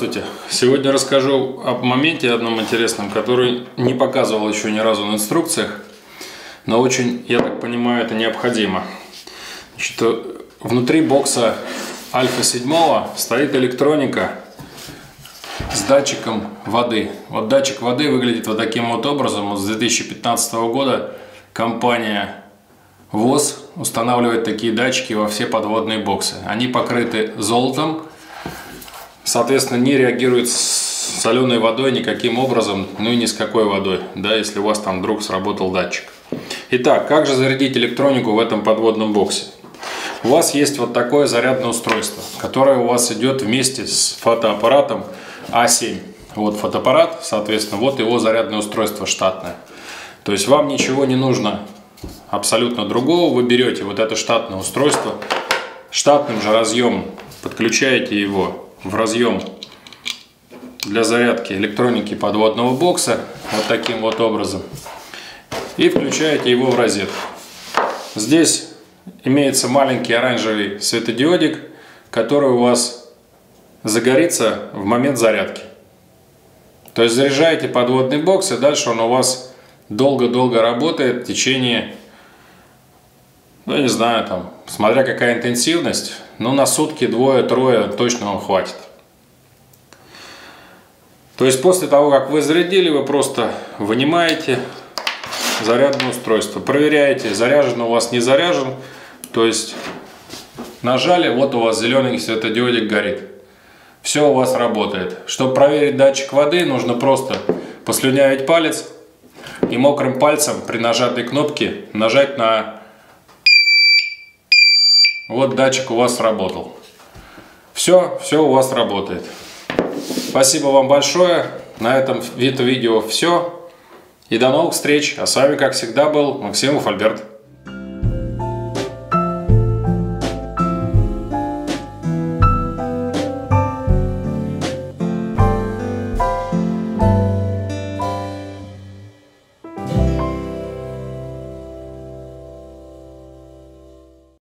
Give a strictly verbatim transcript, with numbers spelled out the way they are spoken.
Здравствуйте! Сегодня расскажу об моменте одном интересном, который не показывал еще ни разу в инструкциях, но очень, я так понимаю, это необходимо. Значит, внутри бокса Альфа семь стоит электроника с датчиком воды. Вот датчик воды выглядит вот таким вот образом. Вот с две тысячи пятнадцатого года компания восс устанавливает такие датчики во все подводные боксы. Они покрыты золотом. Соответственно, не реагирует с соленой водой никаким образом, ну и ни с какой водой, да, если у вас там вдруг сработал датчик. Итак, как же зарядить электронику в этом подводном боксе? У вас есть вот такое зарядное устройство, которое у вас идет вместе с фотоаппаратом А семь. Вот фотоаппарат, соответственно, вот его зарядное устройство штатное. То есть вам ничего не нужно абсолютно другого. Вы берете вот это штатное устройство, штатным же разъемом подключаете его в разъем для зарядки электроники подводного бокса вот таким вот образом и включаете его в розетку. Здесь имеется маленький оранжевый светодиодик, который у вас загорится в момент зарядки. То есть заряжаете подводный бокс, и дальше он у вас долго-долго работает в течение, ну, я не знаю, там, смотря какая интенсивность, но на сутки двое-трое точно вам хватит. То есть после того, как вы зарядили, вы просто вынимаете зарядное устройство, проверяете, заряжен у вас, не заряжен. То есть нажали, вот у вас зеленый светодиодик горит. Все у вас работает. Чтобы проверить датчик воды, нужно просто послюнявить палец и мокрым пальцем при нажатой кнопке нажать на... Вот датчик у вас работал. Все, все у вас работает. Спасибо вам большое. На этом видео все. И до новых встреч. А с вами, как всегда, был Максим Уфальберт.